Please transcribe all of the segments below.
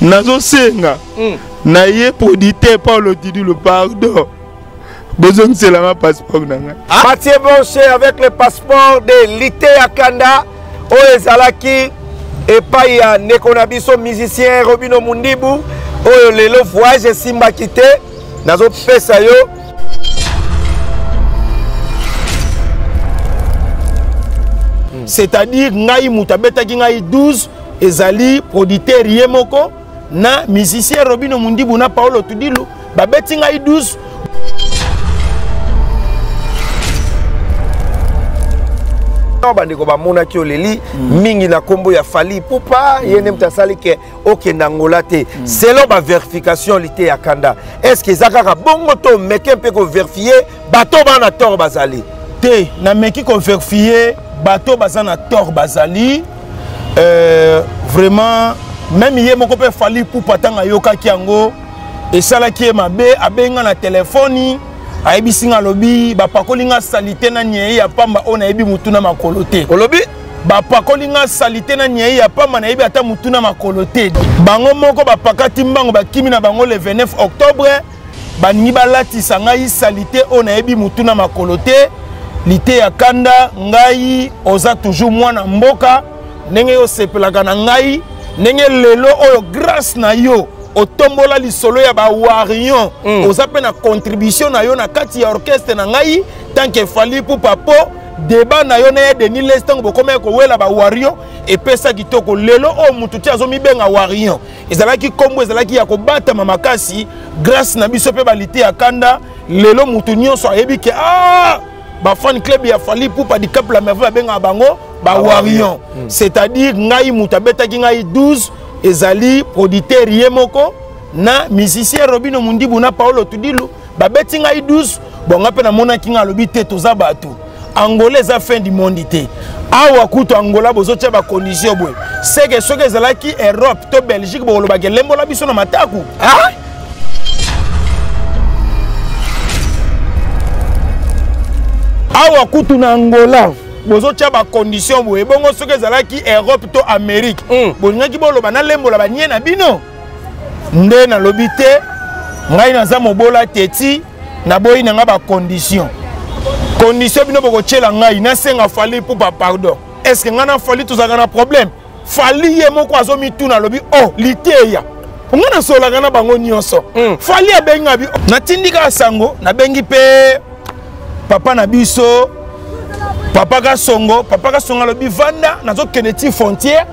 Nazo Senga, Naye Prodité Paulo Tudilu, pardon. Besoin c'est la passeport. Mathieu Bonché avec le passeport de Liteya Kanda, Oezalaki, et Paya Nekonabiso, musicien Robinio Mundibu, Oyo Lelo voyage et Simba Kité, Nazo Pesayo. C'est-à-dire ngai mutabeta ngai 12 ezali producteur yemoko na musicien Robinio Mundibu na Paulo Tudilu babeti ngai 12 bandeko ba monaki oleli mingi na kombo ya Fally Ipupa yene mtasali ke okenda ngola te selon ba vérification Liteya Kanda est-ce que zakaka bongo to meke mpe ko vérifier bato bana tor bazali te na meki ko vérifier bateau bazana tor bazali vraiment même hier mon copain Fally Ipupa tanga yoka kiango et sala ki mabe abenga na téléphone aibisinga lobi ba pakolinga salité na nyei ya pamba ona ebi mutuna makolote olobi ba pakolinga salité na nyei ya pamba na ebi ata mutuna makolote bango moko ba pakati mbango ba kimi na bango le 29 octobre ba ni balati sanga yi salité ona ebi mutuna makolote Liteya Kanda ngai oza toujours mwana mboka nenge yo sepelaka na ngai nenge lelo oyo grâce na yo otombola lisolo ya ba warion oza pe na contribution na yo na kati ya orchestre na ngai tant que Fally Ipupa po débat na yo na Denis Lestan bo comme ko wela ba warion et pesa kitoko lelo o mututi azomi benga warion ezalaki kombo ezalaki ya kobata mamakasi grâce na biso pe ba Liteya Kanda lelo mutunyo so ebike ah ba fan club ya Fally Ipupa di cap la merveille benga bango ba warion c'est-à-dire ngai mutabeta ki ngai 12 ezali producteur yemoko na musicien Robinio Mundibu na Paulo Tudilu ba beti ngai 12 bon ngape na mona ki ngalobi te toza bato angolais za fin du monde te awa kuto angola bozotia ba condition boy c'est que soke ezalaki Europe to Belgique bo loba gelembo la biso na mataku ah awa kutu na Angola bozo tia ba condition bo ebongo soki ezalaki Europe to Amérique bonyaki boloba na lembola ba nye na bino nde na lobi te ngai naza mobola teti na boyi na nga ba condition bino bokotyela ngai nasenga Fally Ipupa pardon est-ce que nga na Fally tozalaka na problème Fally ye moko azomituna lobi oh Liteya nga na solaka na bango nyonso Fally abengi abi natindika sango na bengi pe papa Nabiso, papa Gasongo le bivanda, nazo keneti frontière,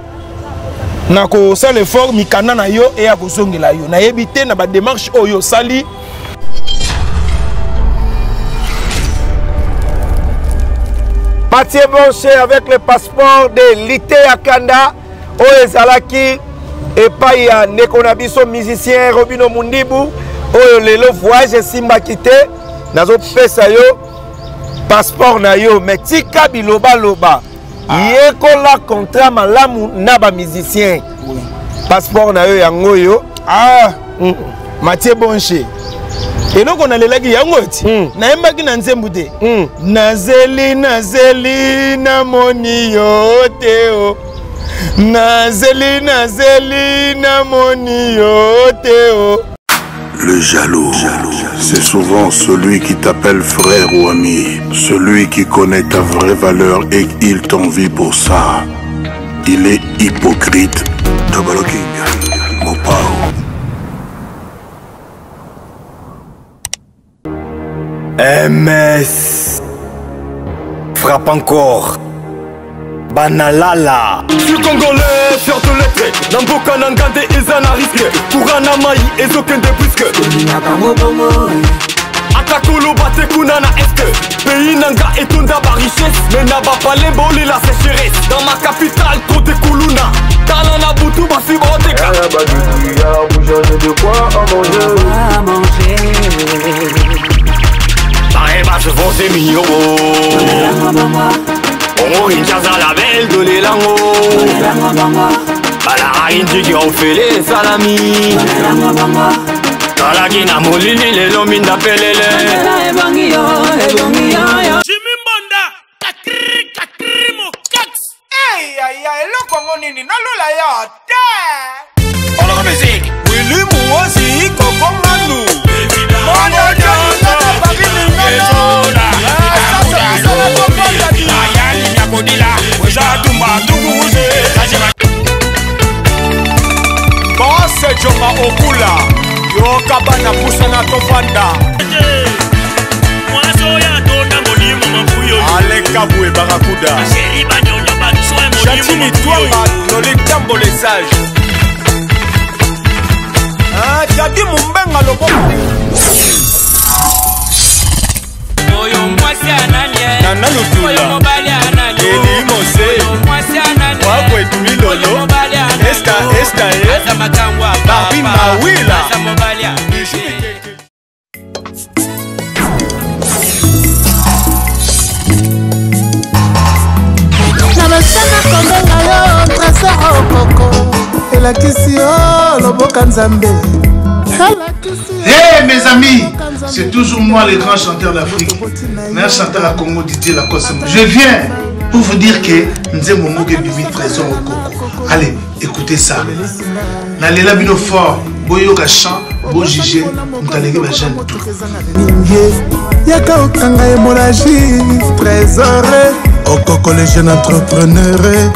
nako sale fort mikana na yo et akosongi la yo, na yebite na ba démarche oyo sali. Mathieu Bonché avec le passeport de Liteya Kanda, Oezalaki, et Paya Nekonabiso musicien Robinio Mundibu, Oyo lelo voyage Simba Kité, nazo pesa yo. Passeport na yo metika biloba loba yekola contrat malamu na ba musicien passeport na yo yango yo ah Mathieu Bonché eloko na lelaki yango ti na embaki na nzembu te nazeli na moni yo te o nazeli na moni yo te o. Le jaloux, c'est souvent celui qui t'appelle frère ou ami, celui qui connaît ta vraie valeur et il t'envie pour ça. Il est hypocrite. Double King, Mopao. MS. Frappe encore. Banalala. Je suis congolais, fier de l'être. Namboka nangande ezana risque. Kourana mai ezokende puisque. Atakolo bate kunana est. Pays nanga etunda ba richesse. Mais naba palé boli la sécheresse. Dans ma capitale, côté Kuluna. Talana butu basi boteka. Y'a ba du ya, bouge de quoi à manger. À manger. T'arrêtes pas, je vends des millions. On rinjaza la belle de l'élango. Balara injigi ofele salami. Talagi na molini lelo minda pelele. Jimmy Bonda kakri kakri mo kaks. Hey ya ya elo kongo nini nalula ya. Oloka musique. Joma Okula, Yo Kabana Pusana Tofanda, Ale Kaboué Barakuda, Chatini Touama, Lolé Tambo les sages. Ah, Jadi Mumbenga Lobo. Nana Lutula, Eli Mose, Wakwe Tumilolo, Esta, Babi Mawila. Nabasana Kondenga yo, Trasa Okoko. Et la Kisio, Loboka Nzambe. Hey mes amis, c'est toujours moi le grand chanteur d'Afrique, meilleur chanteur à Congo Didier Lacoste. Je viens pour vous dire que nous avons mon bébé trésor au Congo. Allez, écoutez ça. N'allez la bino fort, boyo kachan, bo jige, nous allons les jeunes tout. Yaka okanga hémorragie, trésor au Congo les jeunes entrepreneurs.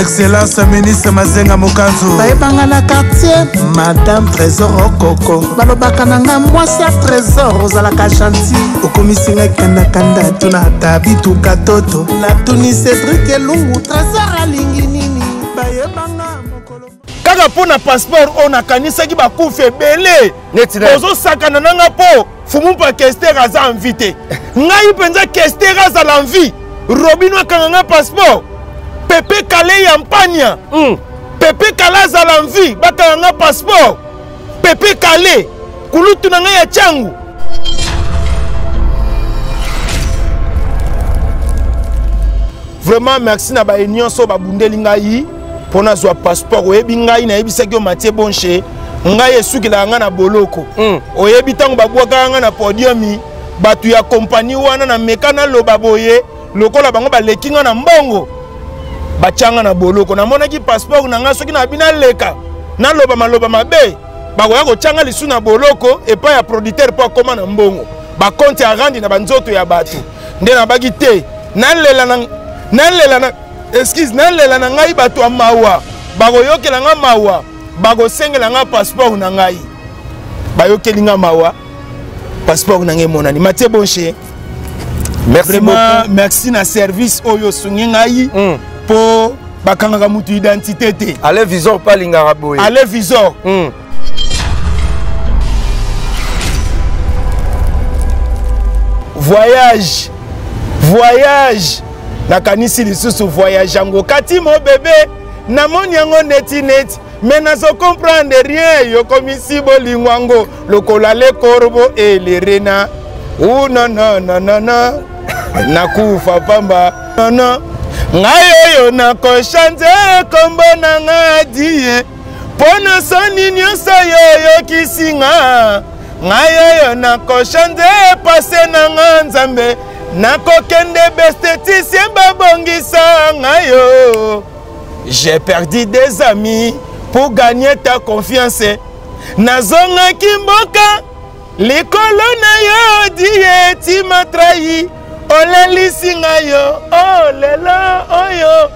Excellence ministre Mazenga Mokazo. Baebanga na quartier, Madame Trésor Okoko. Balobaka nanga mwasa Trésor ozalaka chantier. Okomisinga Kanda Kanda tuna tabi tuka toto. Na tunise truc lungu Trésor alingi nini. Baebanga mokolo. Kaka pona passeport on akanisa ki bakufe belé. Netina. Ozo sakana nanga po. Fumu pa Kestera za invité. Ngai penza Kestera za l'envie. Robinio kananga passeport. Pépé Kallé Yampania, Pépé Kallé Zalamvi, Bakanga passeport, Pépé Kallé, Kouloutunanga Yachangu. Vraiment, merci na ba union so ba bundelingayi pour na zo passeport oyebingayi na yebisaki Mathieu Bonché, ngai esukila nga na boloko. Oyebitango ba bwaka nga na podiumi, batu ya compagnie wana na mekana lobaboye, lokola bango ba lekinga na mbongo. Bachanga na boloko na mona ki passeport na nga soki na bina leka na loba mabe ba ko yako changa lisu na boloko et pas ya producteur pas comment na mbongo ba compte ya randi na banzoto ya batu nde na bagi te na lela na excuse na lela na ngai batu a mawa ba ko yokela nga mawa ba ko sengela nga passeport na ngai ba yokeli nga mawa passeport na ngai monani Mathieu Bonché merci vraiment merci na service oyo sungi ngai pour bakanga mutu identité allez visor pas lingaraboy allez visor voyage na kanisi lisusu voyage ngo kati mon bébé na moni ngo net mais na so comprendre rien yo komisi bolingwango lokola le corbeau et les renards ou non na kufa pamba non Ngayo na koshante kombo na ngadie Pona soni nyoso yo kisinga Ngayo na koshante pase na nganzambe Nako kende bestetisi babongisa ngayo J'ai perdu des amis pour gagner ta confiance Nazonga kimboka Likolo na yo die ti matrahi Oleli singayo, olela oyo.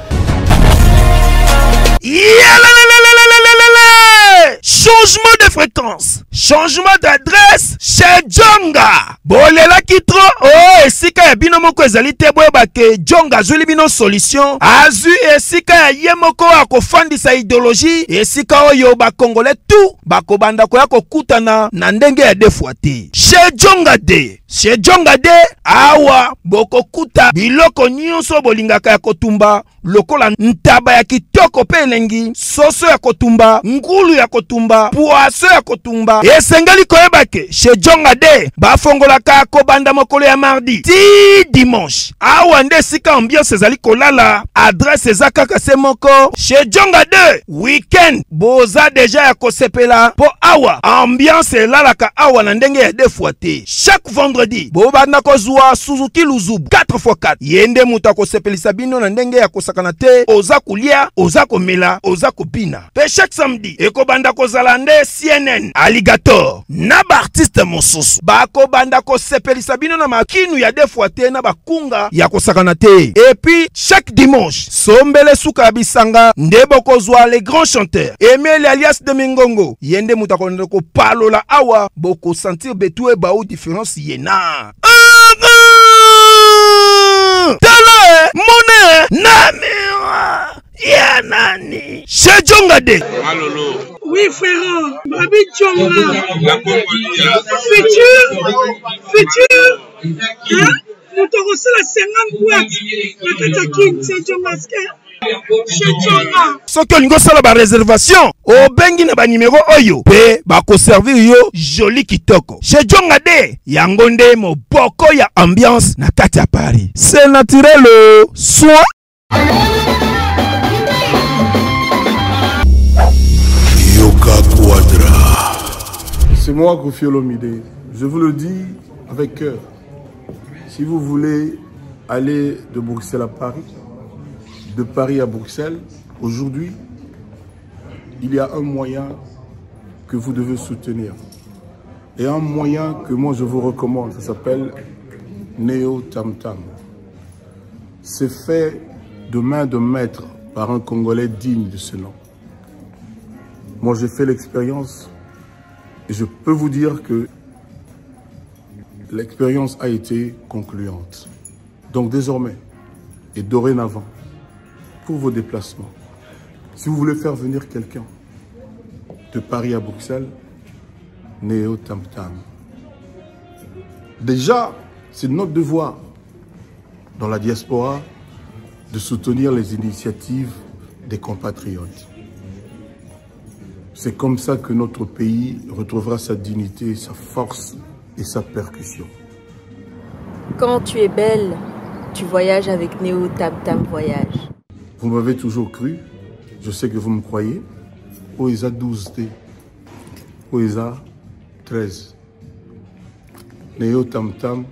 Changement de fréquence, changement d'adresse chez Djonga. Bolela kitro, oh esika ya bino moko ezali te boyeba ke Djonga azuli bino solution. Azu esika ya ye moko akofandisa idéologie, esika oyo ba Congolais tout bakobanda koya kokutana na ndenge ya defwa te. Chez Djonga de Chez Djonga de awa bokokuta biloko nyonso bolingaka ya kotumba lokola ntaba ya kitoko pe elengi soso ya kotumba ngulu ya kotumba poaso ya kotumba esengeli koyebake Chez Djonga de bafongolaka kobanda mokolo ya mardi ti dimanche awa nde sika ambiance ezali kolala adresse eza kaka se moko Chez Djonga de weekend boza deja ya kosepela po awa ambiance elalaka awa na ndenge ya defwa te chaque vendredi vendredi bobanda kozwa Suzuki Luzubu 4x4 yende mutu akosepelisa bino na ndenge ya kosakana te oza kulia oza komela oza kopina. Pe chaque samedi ekobanda kozala nde CNN Alligator na ba artiste mosusu bakobanda kosepelisa bino na makinu ya defwa te na bakunga ya kosakana te. Et puis chaque dimanche sombele suka bisanga nde bokozwa les grands chanteurs Emel alias de Mingongo yende mutu akonde ko palola awa boko sentir betue bao différence yena. Tala mone namiwa yanani shejongade malolo. Oui frère, Mabi Tchonga futur hein nous t'aurons la 50 boîtes la katakin shejongaske. Soki olingo sala ba réservation o bengi na ba numéro oyo pe ba ko servir yo joli kitoko chez Jongade yango nde mo boko ya ambiance na kati ya Paris c'est naturel soin. Yoka Quadra, c'est moi Koffi Olomide, je vous le dis avec cœur. Si vous voulez aller de Bruxelles à Paris, de Paris à Bruxelles, aujourd'hui, il y a un moyen que vous devez soutenir. Et un moyen que moi je vous recommande, ça s'appelle Néo Tam Tam. C'est fait de main de maître par un Congolais digne de ce nom. Moi j'ai fait l'expérience et je peux vous dire que l'expérience a été concluante. Donc désormais et dorénavant, pour vos déplacements, si vous voulez faire venir quelqu'un de Paris à Bruxelles, Néo Tam Tam. Déjà, c'est notre devoir dans la diaspora de soutenir les initiatives des compatriotes. C'est comme ça que notre pays retrouvera sa dignité, sa force et sa percussion. Quand tu es belle, tu voyages avec Néo Tam Tam Voyage. Vous m'avez toujours cru, je sais que vous me croyez. OESA 12D, OESA 13, Néo Tam Tam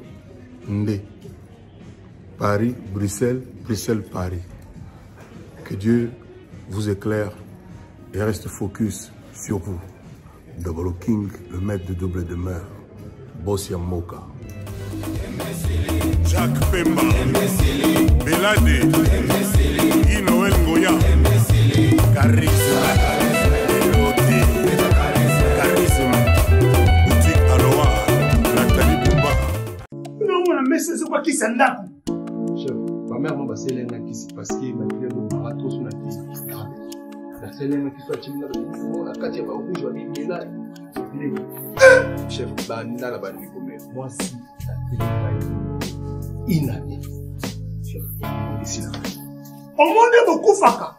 Ndé, Paris, Bruxelles, Bruxelles, Paris. Que Dieu vous éclaire et reste focus sur vous. Double King, le maître de double demeure, Bossia Moka. Jacques Pemba, Belade, Inoël Goya, Charisme, Elodie, Charisme, Boutique Aloha, Nathalie Bumba. Non, mais c'est quoi qui s'en a? Chef, ma mère m'a passé l'un qui s'est passé, m'a dit le marathon sur la vie. La scène qui soit timide, la quatrième fois où je vais bien là. Chef, bah, n'a la banni comme moi si la télévision. Inanimé. Au monde beaucoup faka.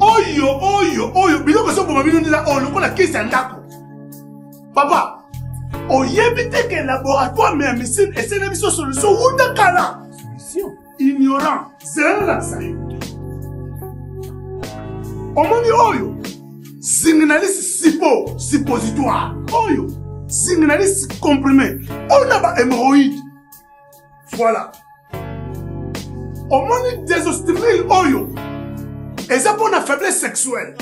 Oyo oyo oyo. Biloko so boma bino ndila o lokola kisa ndako. Papa, oyebite ke laboratoire mais médecine et c'est la mission solution ou dakala. Solution ignorant. C'est la salut. Au monde oyo. Signaliste sipo, suppositoire. Oyo. Signaliste comprimé. On a ba hémorroïde. Voilà. Au monde désostimé oyo. Et ça pour la faiblesse sexuelle.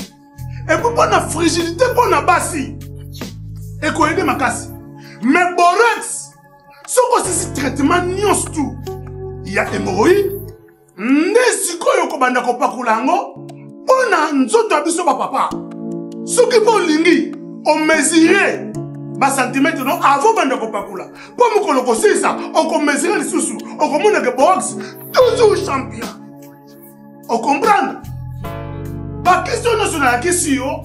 Et pour la fragilité pour la bassi. Et qu'on aide ma casse. Mais borax, ce que c'est traitement nions tout. Il y a hémorroïdes. N'esiko yoko bandako pakulango. On a un zoto abiso papa. Ce qui bon lingi, on mesurait. Bas centimètre non avant bandako pakula pour me colocoser ça on commencera les sous on commence avec boxe toujours champion on comprend pas question nationale question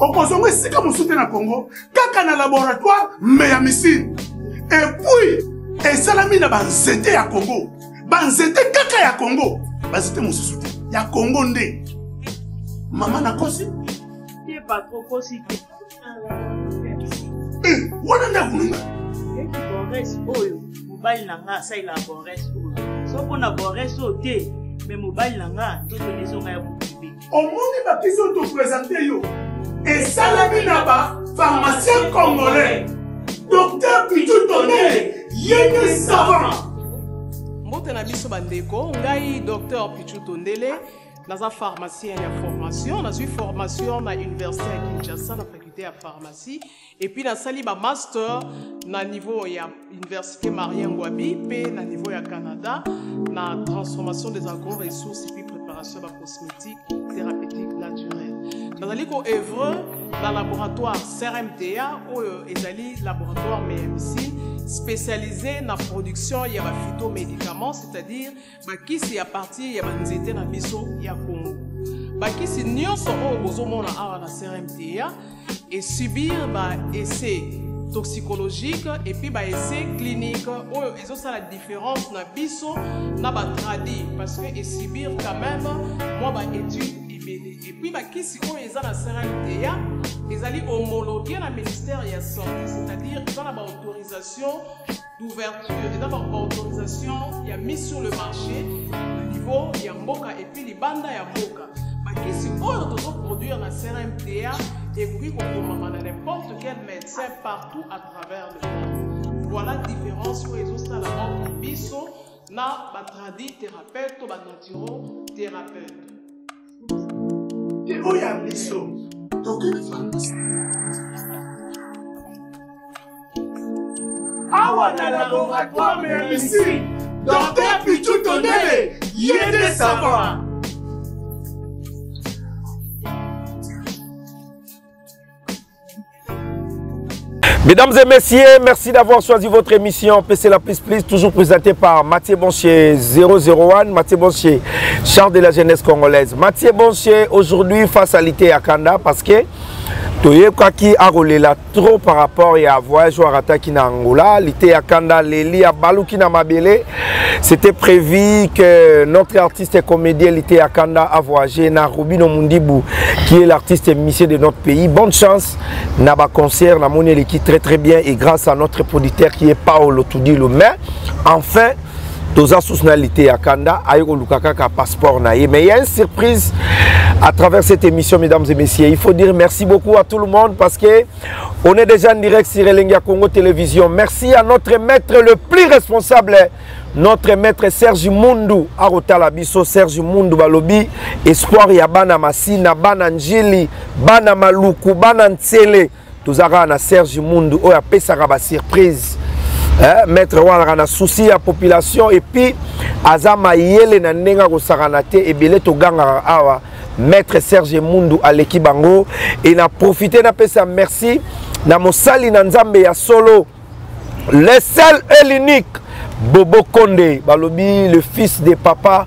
on consomme si comme soutien au Congo kaka na laboratoire mais à missile et puis et Salamina banzete ya Congo banzete kaka ya Congo banzete mon soutien ya Congo ndé maman na kosi qui est pas trop kosi. Eh, voilà la bourrine. Et qui borresse, oyo, mobile langa, ça il a borresse, oyo. Sauf qu'on a borresse au thé, mais mobile langa, toutes les hommes à bourrine. Au monde, il va qu'ils sont tous présentés, yo. Et ça, la vie là-bas, pharmacien congolais. Docteur Pichu Tondele, yéne savant. Docteur Pichu Tondele, dans un pharmacien et la formation, dans une formation à l'université à Kinshasa, dans la faculté à pharmacie, et puis dans un master, dans niveau université Marien Ngouabi, puis dans niveau à Canada, dans la transformation des agro-ressources et puis préparation de la cosmétique thérapeutique naturelle. Dans un œuvre dans le laboratoire CRMTA ou le laboratoire MMC, spécialisé dans la production de phytomédicaments, c'est-à-dire qui est à partir de la maison de Congo. Qui est en train de se faire CRMTA et subir des essais toxicologiques et puis des essais cliniques. Ils ont la différence dans le tradit parce qu'ils subirent quand même des études. Et puis, qui si on est dans la CRMTA, ils allaient homologuer le ministère de la Santé, c'est-à-dire dans la autorisation d'ouverture, dans la autorisation, il y a mis sur le marché le niveau, il y a Mboka et puis les bandes à Mboka. Qui si on doit produire la CRMTA et puis qu'on commande n'importe quel médecin partout à travers le monde. Voilà la différence pour les autres à la banque de Bissot, na batradi thérapeute ou batantiro thérapeute. Où y a Bissot? Docteur de France. Awa na laboratoire mais ici, Docteur Pichu Tondele, y est des savants. Mesdames et messieurs, merci d'avoir choisi votre émission PC La Plus Plus, toujours présentée par Mathieu Bonché 001, Mathieu Bonché, char de la jeunesse congolaise. Mathieu Bonché, aujourd'hui, face à Liteya Kanda, parce que Toyekaki a roulé là trop par rapport à voyage ou à Rataki na Angola, Liteya Kanda, Leli, à Balouki na Mabele. C'était prévu que notre artiste et comédien Liteya Kanda a voyagé na Robinio Mundibu, qui est l'artiste émissé de notre pays. Bonne chance, Naba concert, na monnaie l'équipe. Très bien, et grâce à notre producteur qui est Paulo Tudilu. Mais enfin, tous à soutenalité à Kanda, Aïro Lukaka passeport naïe. Mais il y a une surprise à travers cette émission, mesdames et messieurs. Il faut dire merci beaucoup à tout le monde parce que on est déjà en direct sur Elengi Ya Congo Télévision. Merci à notre maître le plus responsable, notre maître Serge Mundu Arota Labiso, Serge Mundu Balobi, Espoir Yabana Massina, Bana Njili, Bana Maloukou, Bana Ntsele. Nous avons Serge Mundu, où a payé sa surprise. Maître Ouan a souci à la population et puis Azama Yele na Nenga Gosaranate et Beleto Ganga Awa. Maître Serge Mundu à l'équipe Bango et n'a profité n'a payé sa merci. N'a mosali na Nzambe ya solo. Le seul et l'unique Bobo Kondé, Balobi, le fils de papa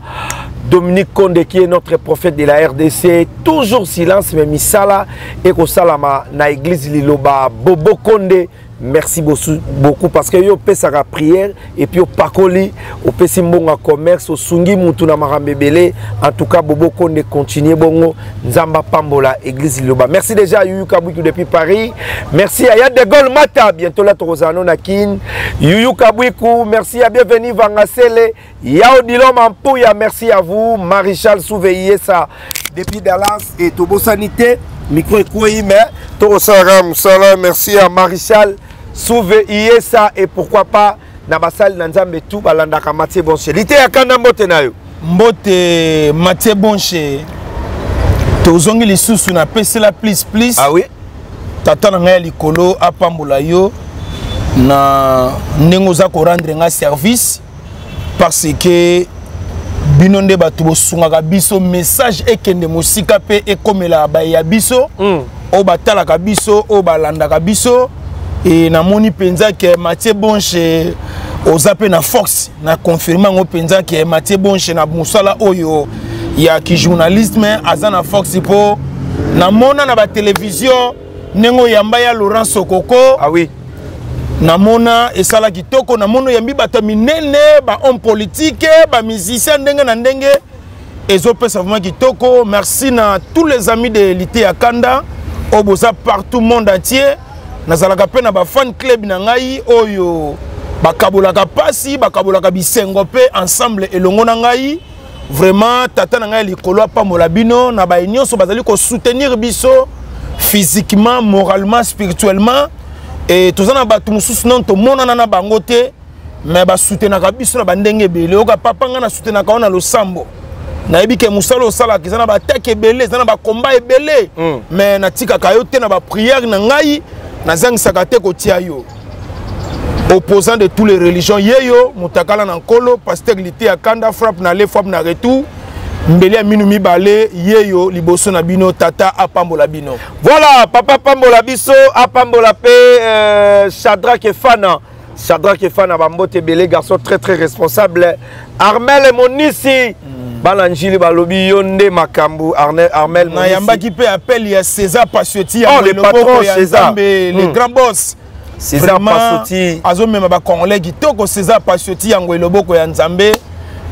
Dominique Kondé qui est notre prophète de la RDC, toujours silence mais misala et ko salama na église liloba Bobo Kondé. Merci beaucoup parce que yo pesa ka prière et puis au pakoli au pesi mbonga commerce au sungi mutu na marambebele. En tout cas Bobo Kondé continue bongo nzamba pambola église liloba. Merci déjà à Yuyu Kabuiku depuis Paris. Merci à Yad de Gol Mata bientôt la Torozano Nakin. Yuyu Kabuiku, merci à bienvenue Vangasele. Yao Dilom Ampouya, merci à vous Maréchal Souveillé ça depuis Dallas et Tobo Sanité. Micro Ekoui, mais Torosara Moussala, merci à Maréchal Souve Iesa et pourquoi pas Nabasal Nanzambe tout balandaka Mathieu Bonché. Liteya Kanda mbote na yo. Mbote Mathieu Bonché. Tozongi lisusu na PC la plus plus. Ah oui. Tata na ngai likolo apambola yo na nengoza ko rendre nga service parce que binonde batubo sungaka biso message ekende musika pe ekomela ba ya biso o batala ka biso o balanda ka biso et na moni penza que Mathieu Bonché ozape na force na confirmer ngo penza que Mathieu Bonché na musala oyo ya ki journaliste mais azana force po na mona na ba télévision nengo yamba ya Laurent Sokoko. Ah oui. Namona et sala kitoko namono yambi bataminene ba homme politique ba musicien ndenge na ndenge ezo pesa vraiment kitoko. Merci na tous les amis de Liteya Kanda oboza partout monde entier nazalaka pe na ba fan club na ngai oyo bakabolaka pasi bakabolaka bisengo pe ensemble elongo na ngai vraiment tata na ngai likolo pa molabino na ba union so bazali ko soutenir biso physiquement moralement spirituellement. Et tous en bas, tout non, tout le monde en a bangoté, mais bas soutenir la biche la bandenge belé. Oga papa on a soutenu la on a le sambo. Naibi ke musalo sala ki zana ba take belé, zana ba combat belé. Mais na tika kayote na ba prière na ngai na zang sakate ko tiayo. Opposant de toutes les religions yeyo, mutakala na nkolo, pasteur Liteya Kanda frappe na le frappe na retour. Mbele minumi balé yeyo liboso na bino tata apambola bino. Voilà, papa pambola biso, apambola pe Chadrac et Fana. Chadrac et Fana bambote belé garçon très très responsable. Armel et Monici. Balanjili balobi yonde makambu Armel Monici. Na yamba qui peut appel ya César Pasciotti, oh le patron César, le grand boss. César Pasciotti. Azo même ba collègue toko César Pasciotti yango eloboko ya Nzambe.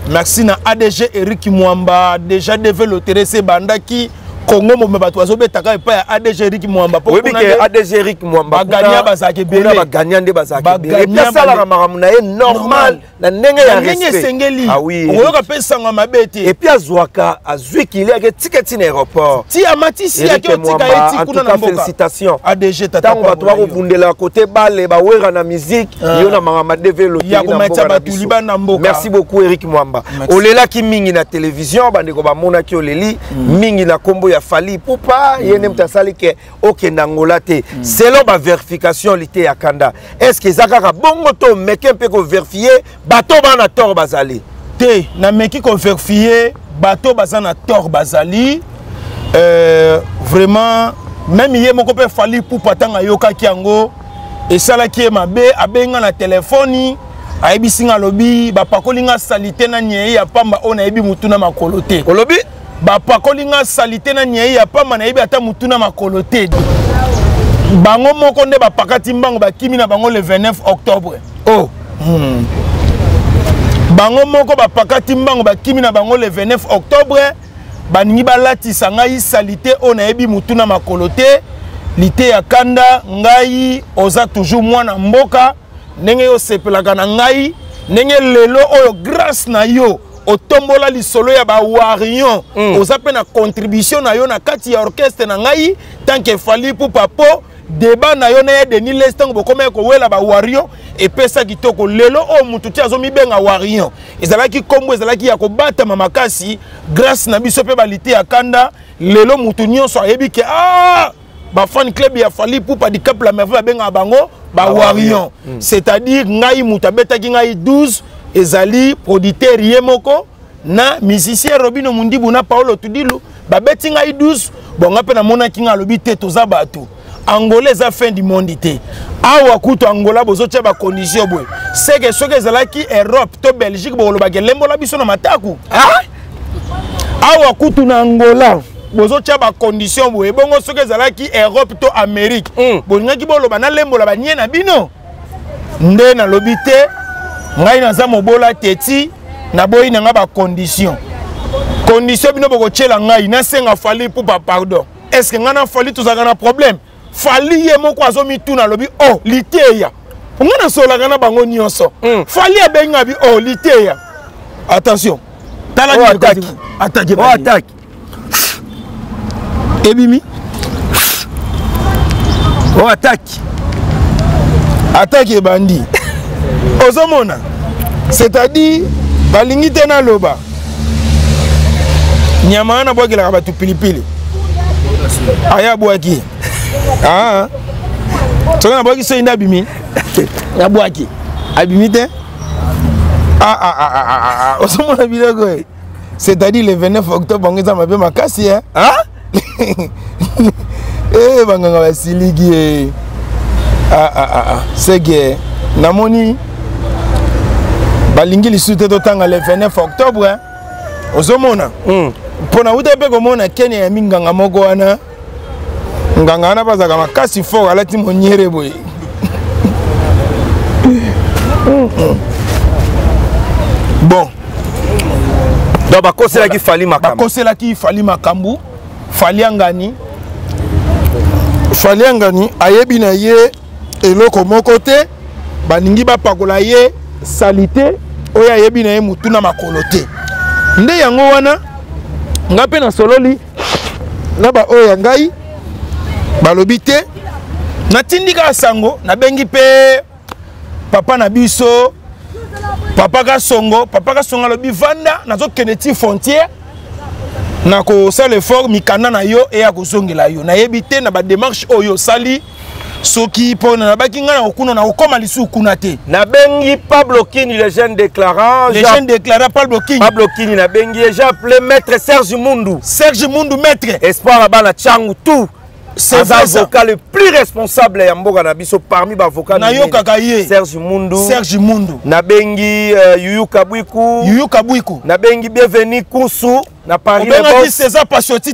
Merci na ADG Éric Mwamba déjà développé ces bandes qui Congo mo bato azo betaka pa ADG Éric Mwamba pour que ADG Éric Mwamba gagner bazaki belé baganiande bazaki belé ça la maramu na normal na ndenge ya respect ah oui oyoka pesa nga mabete et puis azwaka azwi kile ake ticket na aéroport ti amatisi ake tika eti kuna na mboka félicitations ADG tata on va toi rebundela côté balle ba wera na musique yo na maramu développer ya kometsa bato liba na mboka. Merci beaucoup Éric Mwamba olela ki mingi na télévision bande ko ba mona ki oleli mingi na kombo ya Fally Ipupa yene mtasali ke okenda ngola te selon ba vérification Liteya Kanda est-ce que zakaka bongo to meke mpe ko vérifier bato bana tor bazali te na meki ko vérifier bato bazana tor bazali vraiment même yé moko pe Fally Ipupa tanga yoka kiango et sala ki mabe abenga na téléphone ayebisinga lobi ba pakolinga salite na nyeye ya pamba ona yebi mutuna makolote kolobi Bapa kolinga salite na nyei ya pa mana ibi ata mutuna makolote. Bango mokonde bapakati mbango bakimi na bango le 29 octobre. Oh. Bango moko bapakati mbango bakimi na bango le 29 octobre baningi balatisa ngai salite ona ebi mutuna makolote. Liteya Kanda ngai oza toujours mwana mboka ndenge yo sepelaka na ngai ndenge lelo oyo grâce na yo otombola lisolo ya ba warion ozape na contribution na yo na kati ya orchestre na ngai tant que Fally Ipupa po débat na yo na ye Denis Lestan bo comme ko wela ba warion et pesa kitoko lelo o mutu ti azo mibenga warion ezalaki kombo ezalaki ya ko bata mama kasi grâce na biso pe ba Liteya Kanda lelo mutu nyonso ayebi ke ah ba fan club ya Fally Ipupa di cap la merveille benga bango ba warion c'est-à-dire ngai muta betaki ngai 12 ezali producteur yemoko na musicien Robinio Mundibu na Paulo Tudilu babeti ngai 12 bonga pe na mona kinga lobi te toza bato angolais za fin du monde te awa kuto angola bozo tya ba condition boy c'est que soke ezalaki Europe to Belgique bo loba gelembo la biso na mataku ah awa kuto na angola bozo tya ba condition boy bongo soke ezalaki Europe to Amérique bonga ki bo loba na lembo la ba nye na bino nde na lobi te ngai naza mobola teti na boyi nanga ba condition condition bino boko tshela ngai na senga Fally Ipupa pardon est-ce que ngana Fally tozaka na problème Fally ye moko azomi tuna lobi oh Liteya ngana sola kana bango nyonso Fally abenga bi oh Liteya attention tala ni attaque oh attaque ebimi oh attaque attaque e bandi Ozomona, c'est-à-dire, balingi tena loba. Nyama na boki la kabatu pilipili. Aya boki. Ah. Tona boki so inda bimi. Ya boki. Abimite. Ah. Ozomona biloko e. C'est-à-dire le 29 octobre ngeza mabe makasi hein. Ah? Eh banganga basiligi. Ah. Sege namoni balingi lisute totanga le 29 octobre hein ozomona pona utepe komona kene ya minganga moko wana nganga wana bazaka makasi fo alati monyere boye bon do bakosela ki Fally makambu Fally angani ayebi na ye eloko moko te baningi bapakola ye salite oya yebi na ye mutuna makolo te nde yango wana nga pe na sololi na ba oya ngai balobi te Natindika sango, na bengi pe papa na biso, papa ka songo lobi vanda na zo keneti frontière na ko sale effort mikana na yo e ya ko zongela yo. Na yebite na ba démarche oyo sali soki pona na baki ngana okuno na okoma lisu kuna te. Na bengi pas bloquer ni les jeunes déclarants. Les jeunes déclarants pas bloquer. Pas bloquer na bengi j'ai appelé maître Serge Mundu. Serge Mundu maître. Espoir ba na changu tout. C'est l'avocat le plus responsable parmi les avocats. Serge Mundu. Serge Mundu. Nabengi Yuyu Kabuiku. Yuyu Kabuiku. Nabengi bienvenue Koussou. Na Paris. César Pasciotti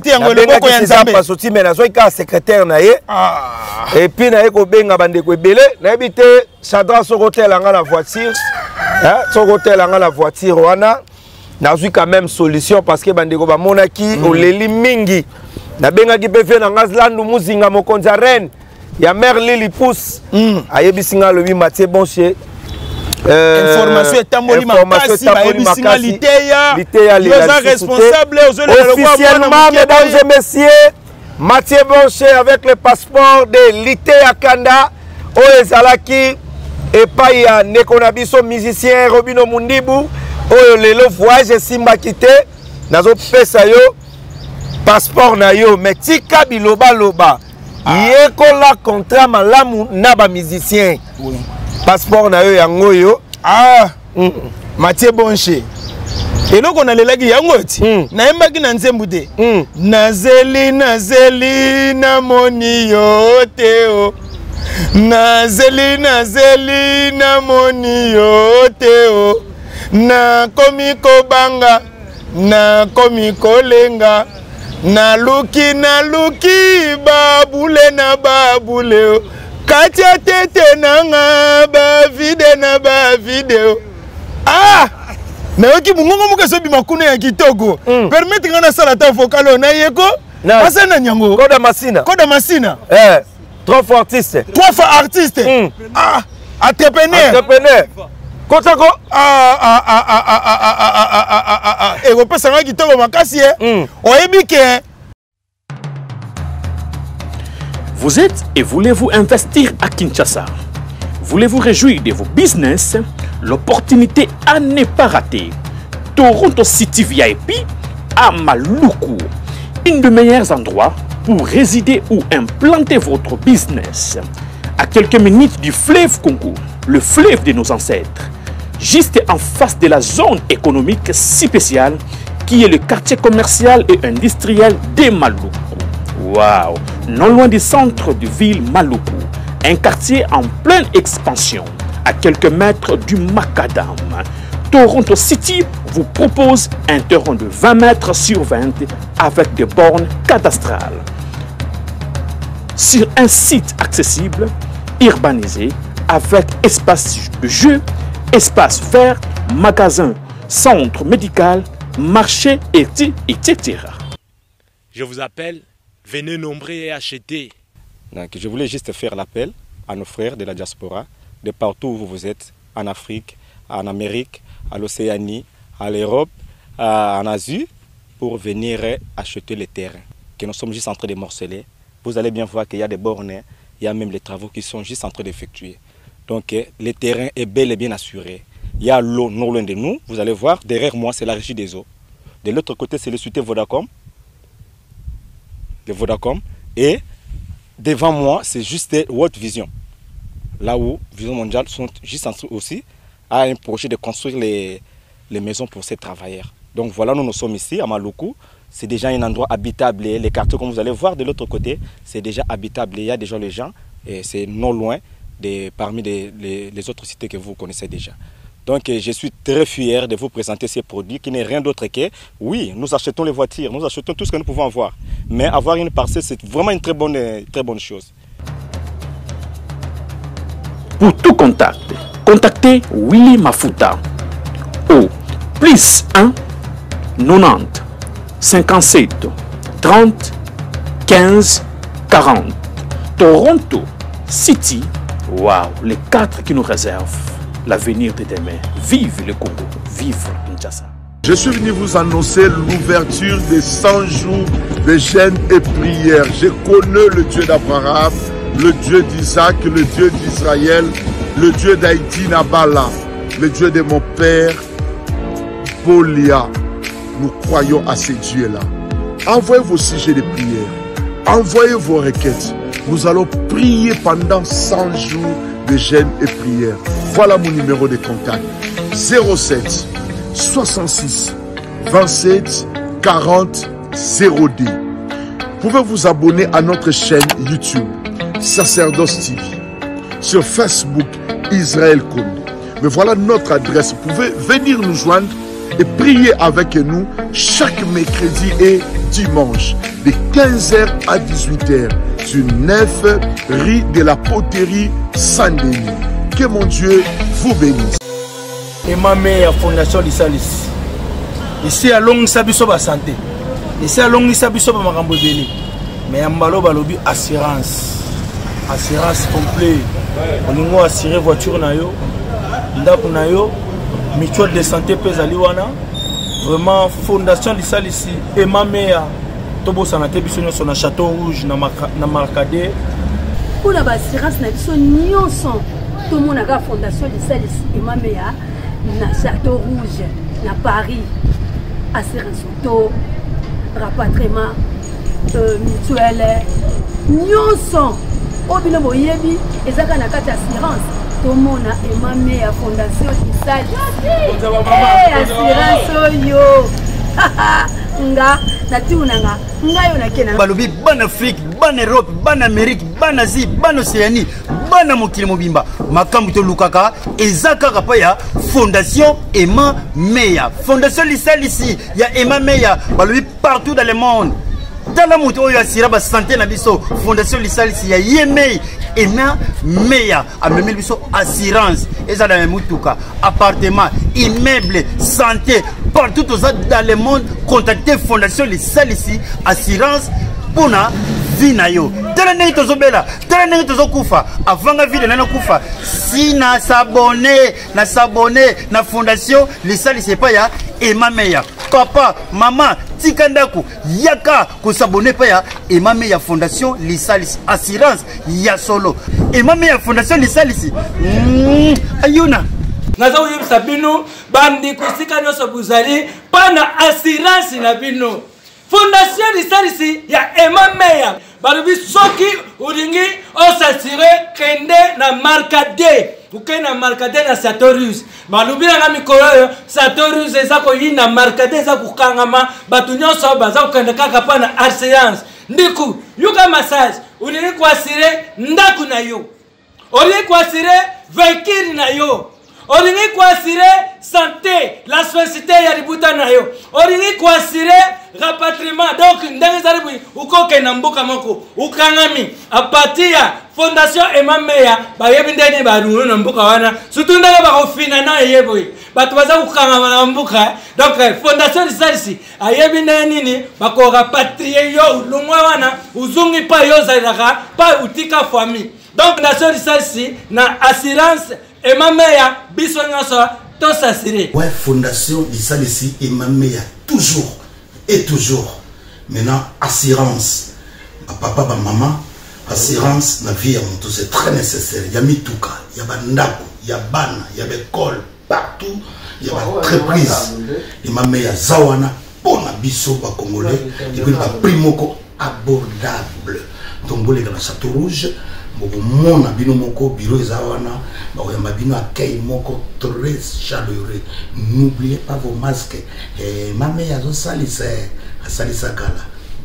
mais na soika secrétaire na ye. Et puis na ye ko benga bandeko ebele, na habité Chadrac so hotel anga la voiture. Hein, so hotel anga la voiture wana. Na soika même solution parce que bandeko ba monaki o leli mingi. Na benga ki pefe na ngazlandu muzinga mokonza reine ya mère Lili Pousse ayebisinga lobi Mathieu Bonché information etamboli makasi ayebisinga Liteya les responsables officiellement mesdames et messieurs Mathieu Bonché avec le passeport de Liteya Kanda o ezalaki epai ya nekona biso musicien Robinio Mundibu o lelo voyage simba kité nazo pesa yo passeport na yo mais tika biloba loba yekola contrat malamu na ba musicien passeport na yo yango yo Mathieu Bonché et donc on a les lagi yango ti na embaki na nzembu te nazeli na moni yo teo nazeli na moni yo teo na komiko banga na komiko lenga na luki babule na babule katia tete nanga ba video na yoki mungongo muka sobi makuna ya kitogo permettre ngana sala ta vocalo na yeko masana nyango koda masina trois fois artiste entrepreneur Kotako et on peut savoir qui tombe au macassier. On est biqué. Vous êtes et voulez-vous investir à Kinshasa? Voulez-vous réjouir de vos business? L'opportunité à ne pas rater. Toronto City VIP à Maloukou. Un des meilleurs endroits pour résider ou implanter votre business. À quelques minutes du fleuve Congo, le fleuve de nos ancêtres. Juste en face de la zone économique si spéciale qui est le quartier commercial et industriel de Maloukou. Waouh! Non loin du centre de ville Maloukou, un quartier en pleine expansion, à quelques mètres du Macadam. Toronto City vous propose un terrain de 20 mètres sur 20 avec des bornes cadastrales. Sur un site accessible, urbanisé, avec espace de jeu, espace vert, magasin, centre médical, marché, etc. Je vous appelle, venez nombreux et acheter. Donc, je voulais juste faire l'appel à nos frères de la diaspora, de partout où vous êtes, en Afrique, en Amérique, à l'Océanie, à l'Europe, en Asie, pour venir acheter les terrains que nous sommes juste en train de morceler. Vous allez bien voir qu'il y a des bornes, il y a même les travaux qui sont juste en train d'effectuer. Donc le terrain est bel et bien assuré. Il y a l'eau non loin de nous. Vous allez voir, derrière moi, c'est la régie des eaux. De l'autre côté, c'est le site Vodacom. Et devant moi, c'est juste World Vision. Là où Vision Mondiale sont juste en train aussi à un projet de construire les maisons pour ces travailleurs. Donc voilà, nous sommes ici à Maloukou. C'est déjà un endroit habitable. Les quartiers, comme vous allez voir de l'autre côté, c'est déjà habitable. Il y a déjà les gens et c'est non loin. Parmi les autres cités que vous connaissez déjà. Donc je suis très fier de vous présenter ces produits qui n'est rien d'autre que, oui, nous achetons les voitures, nous achetons tout ce que nous pouvons avoir. Mais avoir une parcelle, c'est vraiment une très bonne chose. Pour tout contact, contactez Willy Mafuta au +1 90 57 30 15 40. Toronto City. Waouh, les quatre qui nous réservent l'avenir de demain. Vive le Congo, vive Kinshasa. Je suis venu vous annoncer l'ouverture des 100 jours de jeûne et prière. Je connais le Dieu d'Abraham, le Dieu d'Isaac, le Dieu d'Israël, le Dieu d'Haïti, Nabala, le Dieu de mon père, Bolia. Nous croyons à ces dieux-là. Envoyez vos sujets de prière. Envoyez vos requêtes. Nous allons prier pendant 100 jours de jeûne et prière. Voilà mon numéro de contact. 07 66 27 40 02. Vous pouvez vous abonner à notre chaîne YouTube, Sacerdoce TV. Sur Facebook, Israël Konde. Mais voilà notre adresse. Vous pouvez venir nous joindre et prier avec nous chaque mercredi et dimanche de 15h à 18h sur 9 rue de la Poterie Saint-Denis. Que mon Dieu vous bénisse. Emma Meya, Fondation Lissal. Ici à Long Sabisoba Santé. Ici à Long Sabisoba Marambobélé. Mais à Mbalo Balobi, assurance. Assurance complète. On a assuré voiture nayo. Ndako nayo. Mutuelle de santé Pesaliwana, vraiment Fondation Lissal ici, Emma Meya, Tobo Sanate Bissonio sur le Château Rouge, na Marcadé. Pour la assurance, tout le monde a la Fondation Lissal ici, Emma Meya, na Château Rouge, na Paris, assurance auto, rapatriement, mutuelle, Nyonson, Obinobo Yebi, et Zakanaka assurance. Tout le monde a Emma Meya Fondation Lissal. Balobi ban Afrique, ban Europe, ban Amérique, ban Asie, ban Océanie, ban Mokili Mobimba. Makambuto Lukaka et Zaka Rapaya, Fondation Emma Meya. Fondation Lissal ici, il y a Emma Meya. Balobi partout dans le monde. Dans la moto, il y a Siraba Santé Nabiso, Fondation Lissal ici, il y a Yemei. Emma Meya, à même assurance, appartement, immeuble, santé, partout dans le monde, contactez Fondation Lissal ici, assurance, pour la vie. Avant la vie de Nanakoufa, si na s'abonner, na Fondation Lissal ici, pas ya, Emma Meya. Papa, maman, Tikandaku, Yaka, ko s'abonner paya, et ma meilleure Fondation Lissal assurance, Yasolo, et ma meilleure Fondation Lissal ici. Ayuna. Nazo yim sabino, bandi kusika no sobuzali, pana assurance nabino. Fondation Lissal ici, ya Emma Meya. Barubi soki uringi osasire kende na markade. Pourquoi na markade na Satorus? Balubi na mikolo Satorus ezako yina markade ezako kangama batunyo so bazako kende kaka pa na assurance. Ndiku yuka massage uringi kwasire ndaku na yo. Uringi kwasire vekiri na yo. Uringi kwasire santé, la société ya libuta na yo. Uringi kwasire rapatriement, donc ndenge ukoke na mboka moko ukangami apatia Fondation Emma Meya bayebi ndenge barunu na mboka wana surtout ndenge bakofina na yeboi batu baza ukangama na mboka. Donc Fondation Lissal ici ayebi ndenge nini bako rapatrier yo lungwa wana uzungi pa yo zairaka pa utika famille. Donc Fondation Lissal ici na assurance Emma Meya biso nyoso to s'assurer. Ouais, Fondation Lissal ici Emma Meya toujours et toujours. Maintenant, assurance à papa, à maman, assurance à la vie, c'est très nécessaire. Il y a Mitouka, il y a Bandako, il y a Bana, il y a l'école, partout, il y a l'entreprise. Et ma mère, Zawana, pour la biso, la Congolais, et puis la primoko abordable. Donc, vous avez le Château Rouge, mon abino moko, bureau Zawana, vous avez un abino accueil moko très chaleureux. N'oubliez pas vos masques. Et ma mère,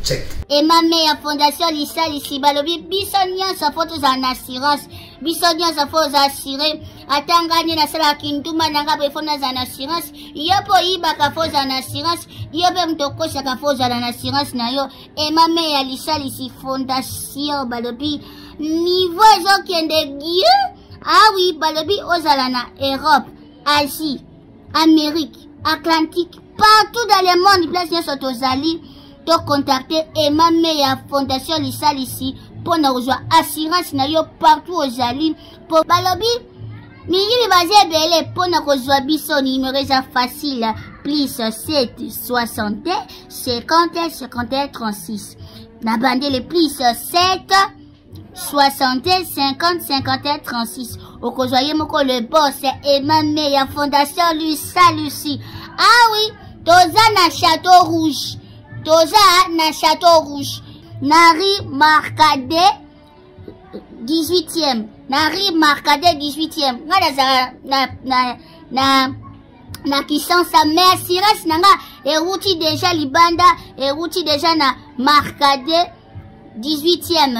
check. Et ma mère, Fondation Lissal ici, balobi, bisogna sa photo en assurance, bisogna sa photo assurée, attendez, na sala kinduma nanga befona en assurance, yopo iba ka photo en assurance, yopo mtoko shaka photo en assurance na yo, et ma mère Lissal ici, Fondation balobi. Niveau de Dieu, ah oui, balobi ozalana, Europe, Asie, Amérique, Atlantique, partout dans le monde, place de Sotozali, de contacter Emma Meya Fondation Lissal ici, pour nous rejoindre assurance, na yo partout aux Zali, pour balobi, mili basé belé, pour nous rejoindre bison, numéro facile, plus 7, 60, 50, 50, 36. N'abandonnez les plus 7, 60, 61 50 51 36. Okozoye moko le boss c'est Emma Meya Fondation Lissal Lucie. Ah oui, toza na Château Rouge. Toza na Château Rouge. Nari Marcade 18e. Nari Marcade 18e. Ngala na kisansa mais siras nanga eruti déjà libanda eruti déjà na Marcade 18e hein?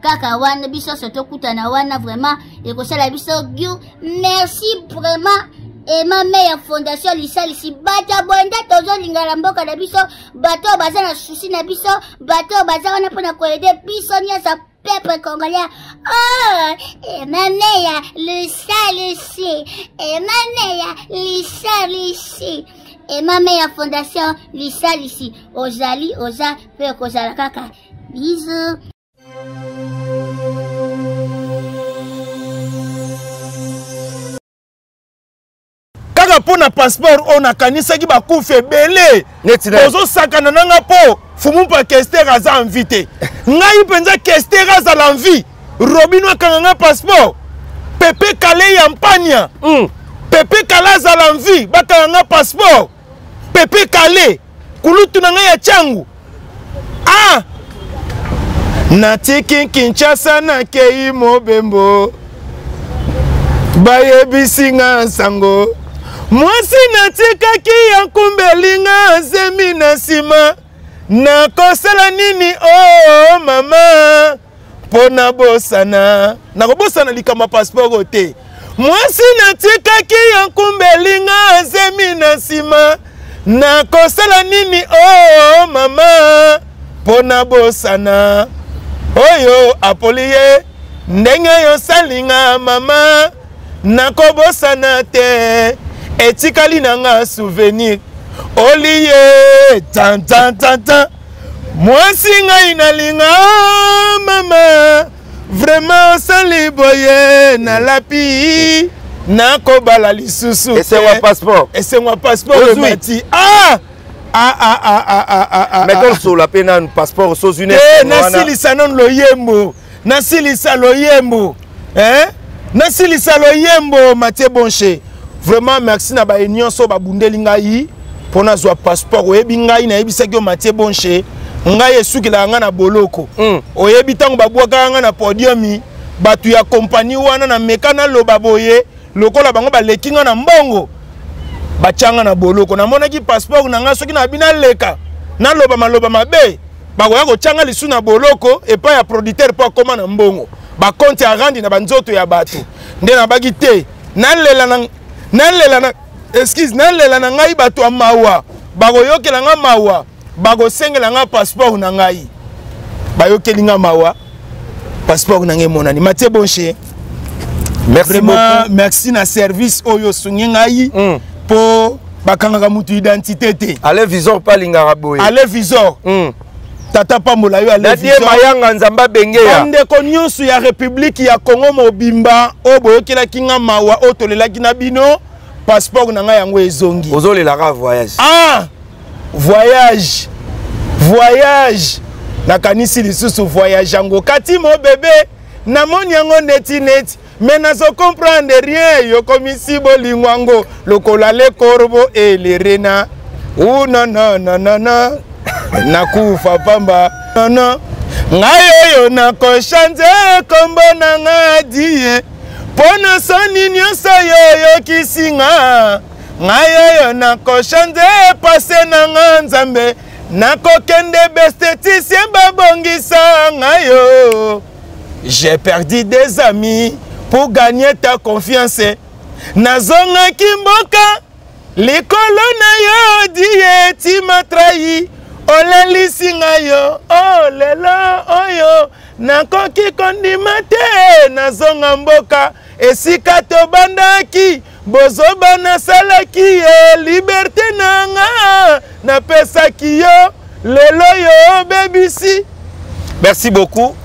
Kaka wana biso sotokuta na wana vraiment ekosala biso gyu merci vraiment Emma Meya Fondation Lissal ici bata bonda tozo lingala mboka na biso bato bazana susi na biso bato bazana pona ko aider biso nya sa peuple congolais. Oh, Emma Meya Lissal ici, Emma Meya Lissal ici, Emma Meya Fondation Lissal ici. Ozali oza pe kozala kaka. Bisous. Pour na passeport on a kanisa qui ba koufe belé ozo sakana nanga po fumu pa kestera za invité ngai penza kestera za l'envie robino kananga passeport Pépé Kallé yampania Pépé Kallé za l'envie ba kananga passeport Pépé Kallé kulutu nanga ya changu ah na tiki Kinshasa na kei mobembo ba yebisinga sango mwasi natikaki ya kumbelinga zemi na sima na kosala nini oh mama pona bosana na kobosana likama passeport te mwasi natikaki ya kumbelinga zemi na sima na kosala nini oh mama pona bosana oyo apolie ndenge yo salinga mama na kobosana te etikali nanga souvenir oliye tan tan tan tan mwasi ngai nalinga mama vraiment saliboye na lapi na kobala lisusu et c'est moi passeport mati ah ah ah ah ah ah ah ah mais comme sur la peine un passeport aux États-Unis eh nasilisa non loyembo nasilisa loyembo hein nasilisa loyembo Mathieu Bonché. Vraiment merci na ba union so ba bundelinga yi pona zo passeport oyebi ngai na yebi sekyo Mathieu Bonché ngai esukila nga na boloko oyebi tango ba bwaka nga na podiumi batu ya compagnie wana na mekana loba boye lokola bango ba lekinga na mbongo ba changa na boloko na mona ki passeport na nga soki na bina leka na loba maloba mabe ba ko ya ko changa lisu na boloko et pas ya producteur pas comment na mbongo ba compte ya randi na banzoto ya batu nde na bagi te na lela na excuse nalela na ngai bato amawa bagoyokela nga mawa bagosengela nga passeport na ngai bayokeli nga mawa passeport na ngai monani Mathieu Bonché merci vraiment merci na service oyo sungi ngai po bakanga mutu identité te allez visor pa lingara boye allez visor tata pa molayo allez visor na mayanga nzamba bengeya ande ko nyonso ya république ya Congo mobimba oboyokela kinga mawa otolela kina bino passeport nanga yango ezongi ozolela voyage ah voyage voyage nakanisi lisusu voyage yango kati mo bébé namoni yango neti neti mais nazo comprendre rien yo komisi bolingwango lokola le corbeau et les renards ou non non non non non nakufa pamba non non ngayo nakoshanze kombo nanga die pona soni nyonso yo kisinga ngayo na koshanze pase na nzambe na kokende bestetisie babongisa ngayo j'ai perdu des amis pour gagner ta confiance nazonga kimboka likolo na yo die ti matrahi olelisinga yo olela oyo na koki kondima te nazonga mboka esika tobandaki bozoba nasalaki ye liberté nanga napesaki yo lelo yo bebisi merci beaucoup.